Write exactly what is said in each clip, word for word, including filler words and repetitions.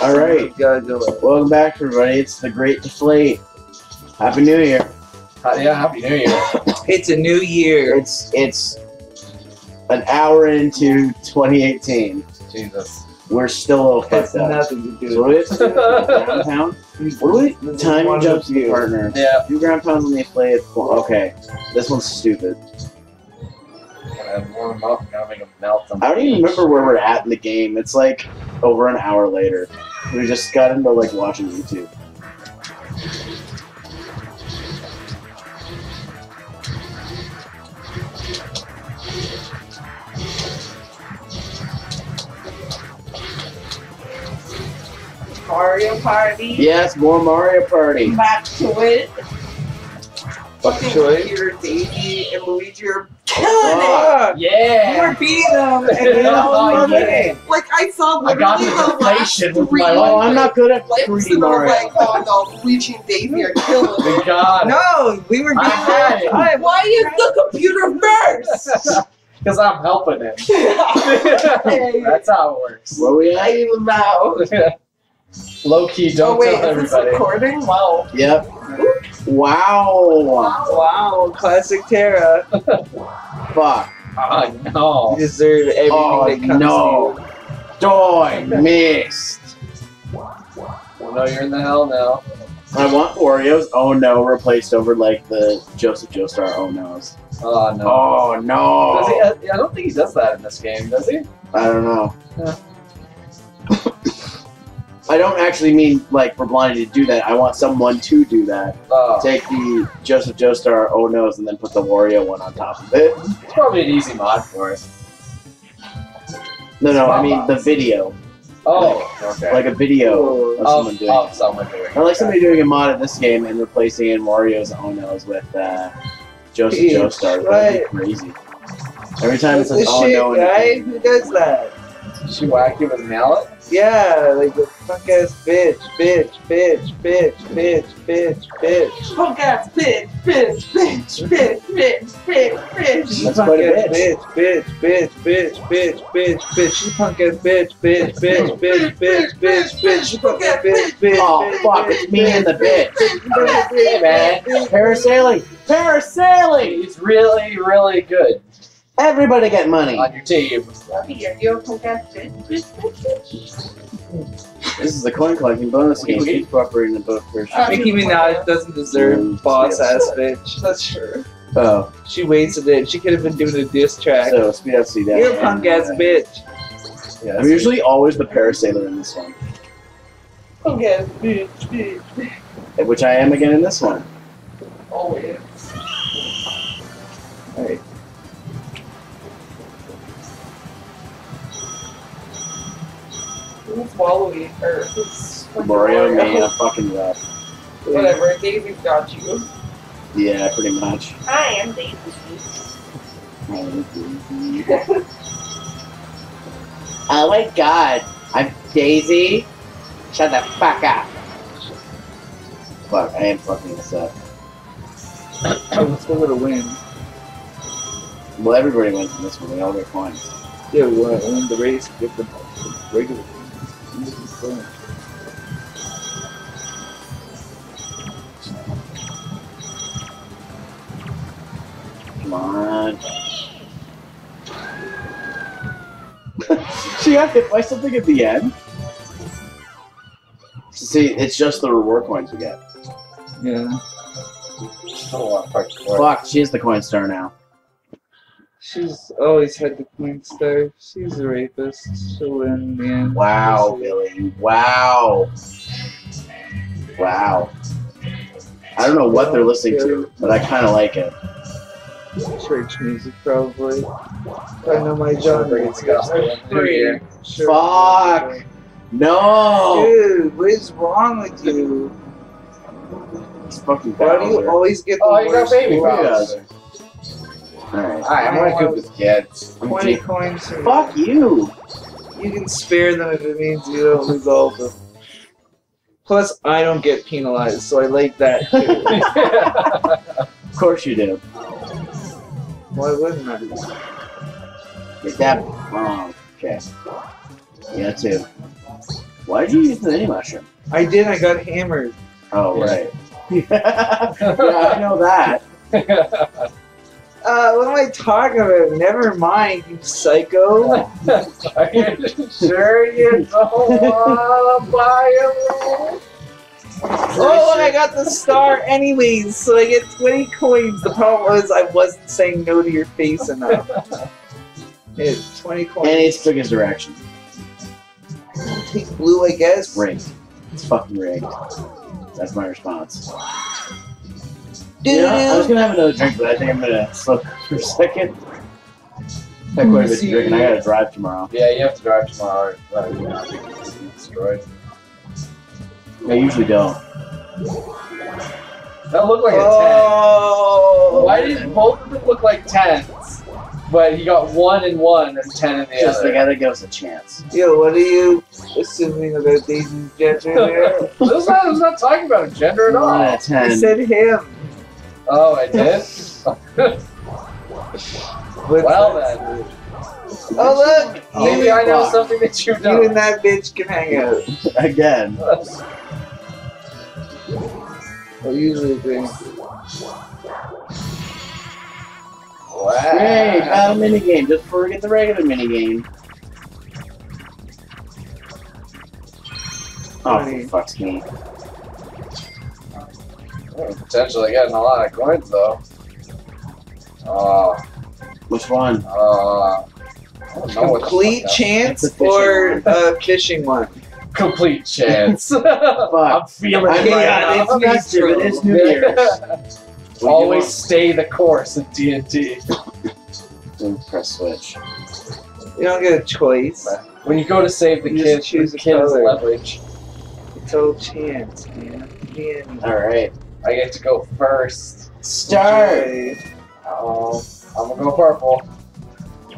Alright, welcome back everybody, it's the Great Deflate. Happy New Year. Uh, yeah, Happy New Year. It's a new year. It's it's an hour into twenty eighteen. Jesus. We're still all fucked up. That's nothing to do with it. Downtown? What do we? Time jumps the partner. Yeah. Two ground pounds when they play it. Okay. This one's stupid. And warm up and having a melt. I don't even remember where we're at in the game. It's like over an hour later. We just got into like watching YouTube. Mario Party. Yes, more Mario Party. Back to it. Back to it. Your Daisy and Luigi are killing oh, it. Yeah. We're beating them. And they all it. Like I saw literally I got the last three. With my oh, I'm not good at three Mario. Like, oh no, Luigi and Daisy are killing it. God. No, we were beating them. Why is the computer first? Because I'm helping it. That's how it works. What are we lying about? Low key, don't oh, wait, tell everybody. Is this recording? Wow. Yep. Wow. Wow. Wow. Classic Terra. Fuck. Oh no. You deserve everything oh, that comes no. to you. Oh no. Doi missed. Well, no, you're in the hell now. I want Oreos. Oh no, replaced over like the Joseph Joestar. Oh no's. Oh no. Oh no. Does he, I don't think he does that in this game, does he? I don't know. Yeah. I don't actually mean like we're blinded to do that. I want someone to do that. Oh. Take the Joseph Joestar oh no's and then put the Wario one on top of it. It's probably an easy mod for us. No, no, I mean box. the video. Oh, like, okay. Like a video Ooh. of someone oh, doing oh, it. Someone doing I like that. somebody doing a mod of this game and replacing in Wario's oh no's with uh, Joseph Jeez, Joestar. That'd right. be crazy. Every time it's like oh shit, no, right? Who does that? She whacked you with a mallet? Yeah, like the punk ass bitch, bitch, bitch, bitch, bitch, bitch, bitch. Punk ass bitch, bitch, bitch, bitch, bitch, bitch, bitch. That's quite a bitch. Bitch, bitch, bitch, bitch, bitch, bitch. She punk ass bitch, bitch, bitch, bitch, bitch, bitch, bitch. She punk ass bitch, bitch. Oh fuck, it's me and the bitch. Hey man, parasailing, parasailing. It's really, really good. Everybody get money on your team. This is a coin collecting bonus game. Keep cooperating the book for sure. Nicki Minaj doesn't deserve mm, boss ass bitch. That's true. Oh, she wasted it. She could have been doing a diss track. So speed up, see that. You're punk ass bitch. Yeah, I'm usually always the parasailer in this one. Punk ass bitch, bitch, bitch. Which I am again in this one. Always. All right. Who's Waluigi? Or who's Mario made a fucking rap. Whatever, Daisy's got you. Yeah, pretty much. I am Daisy. I am Daisy. Oh my god, I'm Daisy? Shut the fuck up. Fuck, I am fucking this up. Oh, let's go with a win. Well, everybody wins in this one, they all get points. Yeah, we won, we won the race, get the regular. Come on. She got hit by something at the end. See, it's just the reward coins we get. Yeah. Oh, fuck, she is the coin star now. She's always had the queen star. She's a rapist. She'll win in the end. Wow, Billy. Wow. Wow. I don't know what they're listening to, but I kind of like it. Church music, probably. I know my genre. It's gospel. Fuck. No. Dude, what is wrong with you? It's fucking bad. Why do you always get the oh, worst baby Bowser? Alright, right, I'm gonna cook with kids. twenty coins. Fuck you! You can spare them if it means you don't lose all of them. Plus, I don't get penalized, so I like that too. Of course you do. Why wouldn't I? Get that wrong. Okay. Yeah, too. Why did you use the mini mushroom? I did. I got hammered. Oh, right. Yeah, I know that. Uh, what am I talking about? Never mind, you psycho. Sure you don't wanna buy them. Oh, and I got the star anyways, so I get twenty coins. The problem was I wasn't saying no to your face enough. It's twenty coins. And it's took his direction. I'll take blue, I guess. Rigged. It's fucking rigged. That's my response. You know, I was gonna have another drink, but I think I'm gonna slip for a second. I quite a bit to drink, and I gotta drive tomorrow. Yeah, you have to drive tomorrow. Or you're not going to be destroyed. I usually don't. That looked like a oh, ten. Why didn't both of them look like tens? But he got one and one and ten in the just other. Just the guy that gives a chance. Yo, what are you assuming about these gender here? I was not talking about gender at all. I said him. Oh, I did? Well then. Oh look! Oh, maybe I know something that you don't. You and that bitch can hang out. Again. I usually do. Wow. Great, not a minigame, just before we get the regular minigame. Oh, for fuck's sake. Potentially getting a lot of coins, though. Oh. Uh, Which one? Uh, I don't know. Complete chance or a fishing one? Complete chance. Fuck. I'm feeling it right now. It's new, it's New Year's. Always stay the course in D and D. Press switch. You don't get a choice. When you go to save the kids, choose the kids' leverage. It's all chance, man. Alright. I get to go first. Start! Okay. Uh-oh. I'm gonna go purple.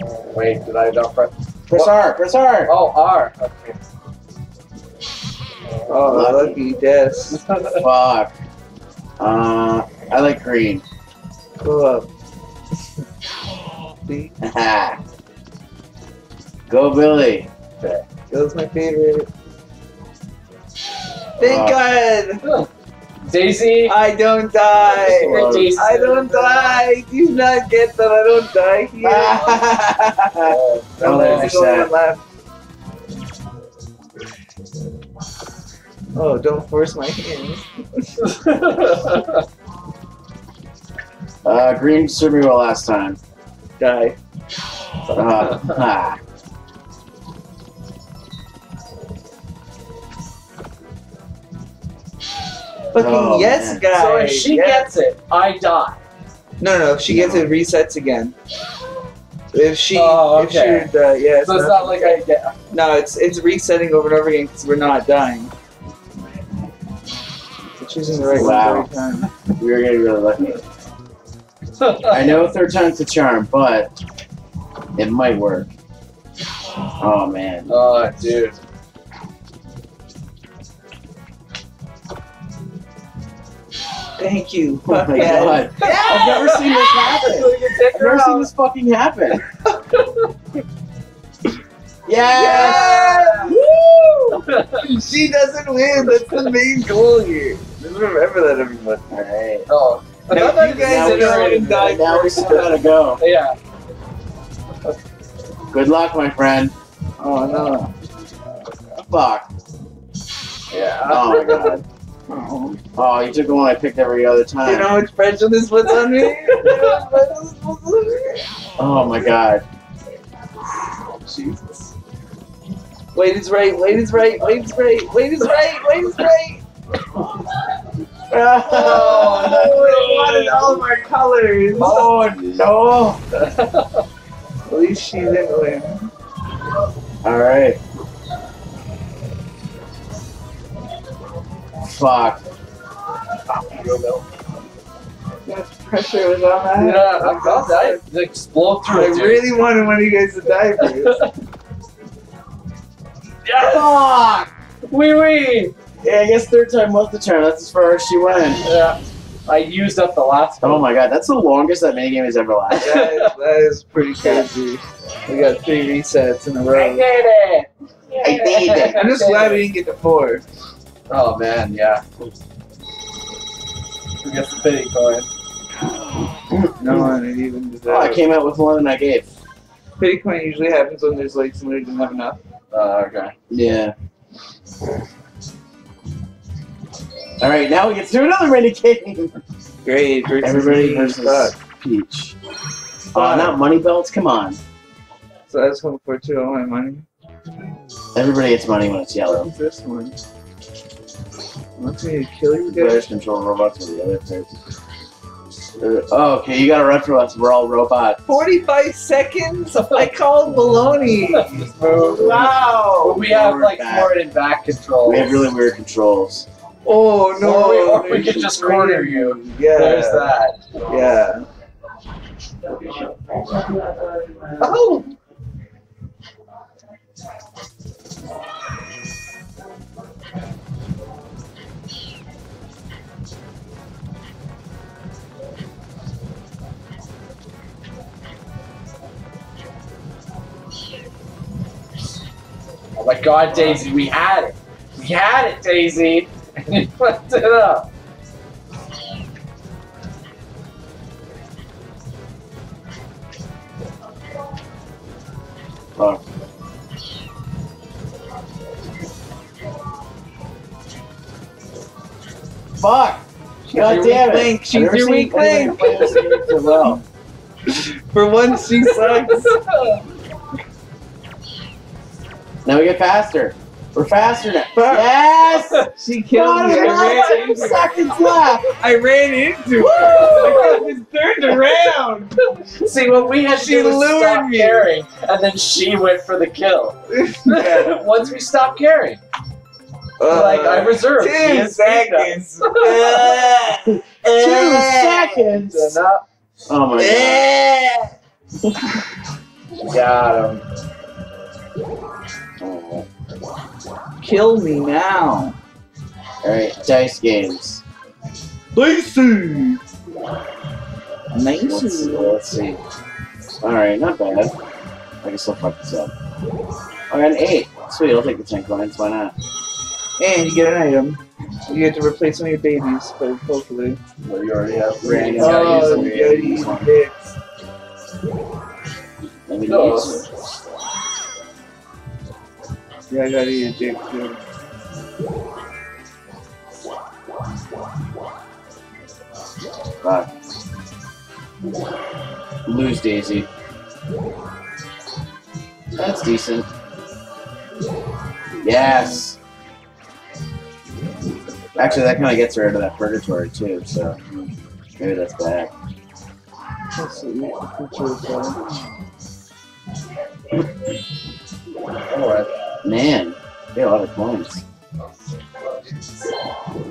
Oh, wait, did I not press? Press what? R! Press R! Oh, R! Okay. Oh, lucky death. Fuck. Uh, I like green. Go up. See? Go Billy. Okay. Bill's my favorite. Thank uh, God! Daisy? I don't die! I don't die! Do you not get that I don't die here? Oh, don't let go left. Oh, don't force my hands. uh, green served me well last time. Die. Uh, ah. Fucking oh, yes, man. Guys. So if she yes. gets it, I die. No, no. If she gets no. it, resets again. If she, oh, okay. If she, uh, yeah. It's so not, it's not like I get. No, it's it's resetting over and over again because we're not dying. So choosing the right wow. one every time. We are getting really lucky. I know third time's a charm, but it might work. Oh man. Oh dude. Thank you. Oh my yes. God. Yes. I've never seen this happen. Like I've never seen this fucking happen. yes! yes! Woo! She doesn't win. That's the main goal here. Just remember that, everyone. All right. Oh. I thought that you guys had already died. Now we still gotta go. Yeah. Good luck, my friend. Oh, no. Fuck. Yeah. Oh, my God. Oh. Oh, you took the one I picked every other time. You know how much prejudice was on me? Oh my God. Jesus. Wait is right, wait is right, wait is right, wait is right, wait is right. Oh, no, we wanted all of our colors. Oh, no. At least she didn't win. Alright. Fuck. That pressure was on that. Yeah, I got that. It exploded through it. I really wanted one of you guys to die for this. Yes! Fuck! Wee wee! Yeah, I guess third time was the turn. That's as far as she went. Yeah. I used up the last one. Oh my God, that's the longest that minigame has ever lasted. That, that is pretty crazy. We got three resets in a row. I did it! I did it. I'm just glad we didn't get the four. Oh man, yeah. We got the pity coin. No one even deserved. Oh, I came out with more than I gave. Pity coin usually happens when there's like somebody who doesn't have enough. Uh, okay. Yeah. All right, now we get to do another mini game. Great. Everybody versus Peach. Oh, uh, not money belts. Come on. So that's one for two. All my money. Everybody gets money when it's yellow. What's this one? What's going to kill you guys? Control robots or the other players. Oh, okay, you gotta run for us. We're all robots. Forty-five seconds. I called baloney. Wow. We have like forward and back controls. We have really weird controls. Oh no! Or we, or we could just corner you. Yeah. There's that. Yeah. Oh. My God, Daisy, we had it. We had it, Daisy. And you fucked it up. Oh. Fuck! God damn it! She's your weak link. For once, she sucks. Now we get faster. We're faster now. Yes! She killed me. Two seconds left. I ran into her. I just turned around. See, what we had to do was stop carrying, and then she went for the kill. Yeah. Once we stopped carrying, uh, like I reserved two seconds. uh, two seconds. Enough. Oh my God! Got him. Kill me now. Alright, dice games. Dicey! Nice. Let's see. Alright, not bad. I guess I'll fuck this up. I got an eight. Sweet, I'll take the ten coins, why not? And you get an item. You get to replace one of your babies, but hopefully. Well, you already have three. Oh, you gotta use Let me no. use it. Yeah, I gotta eat a dick too. Fuck. Lose Daisy. That's decent. Yes! Actually, that kind of gets rid of that purgatory too, so maybe that's bad. That's sweet. Alright. Man, they have a lot of coins.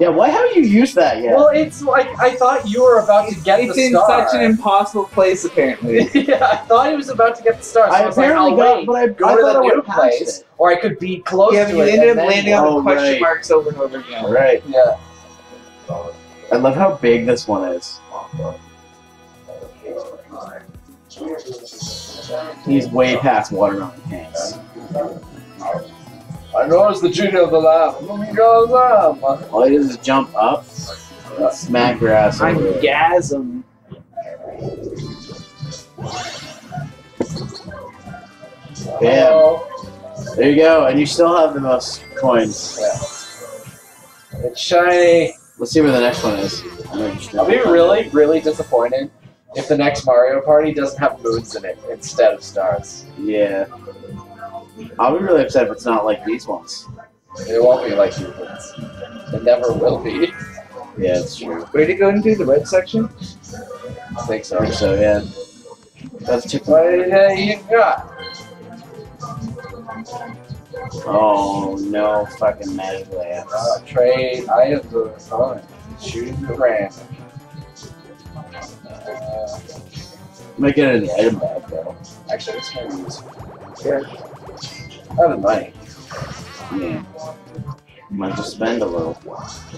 Yeah, why haven't you used that yet? Well, it's like I thought you were about to get it's the star. It's in such an impossible place, apparently. Yeah, I thought he was about to get the star. So I, I was apparently like, I'll got, wait, but I, go I to the new place, it. Or I could be close yeah, to you it. Yeah, you ended up landing on the question right. marks over and over again. Right. Yeah. I love how big this one is. He's way past water on the tanks. I know it's the junior of the lap. He goes up. All he does is jump up, uh, smack grass. I'm gasm. Bam. There you go, and you still have the most coins. Yeah. It's shiny. Let's see where the next one is. I'll be really, really disappointed if the next Mario Party doesn't have moons in it instead of stars. Yeah. I'll be really upset if it's not like these ones. It won't be like these ones. It never will be. Yeah, it's true. Way to go and do the red section? I think so. I think so, yeah. That's too what uh, you got? Oh, no fucking magic lands. Uh, trade items of the phone. Shooting the ramp. Uh, Might get an item bag, though. Actually, it's kind of useful. I would like. Yeah. Might just spend a little while.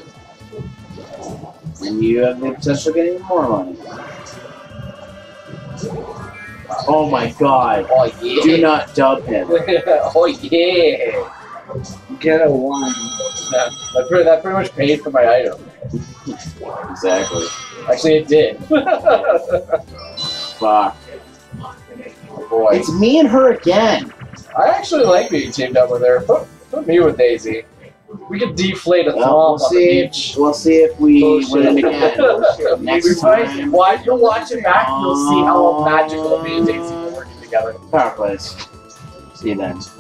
And you have the potential of getting more money. Oh my God. Oh yeah. Do not dub him. Oh yeah. get a one. That, that, pretty, that pretty much paid for my item. Exactly. Actually, it did. Fuck. Oh boy. It's me and her again. I actually like being teamed up with her. Put, put me with Daisy. We could deflate a well, thumb we'll on see the beach. If, we'll see if we Bullshit. win again. Bullshit. Next time. Why, you'll watch it back and you'll see how magical me and Daisy were working together. Power Plays. See you then.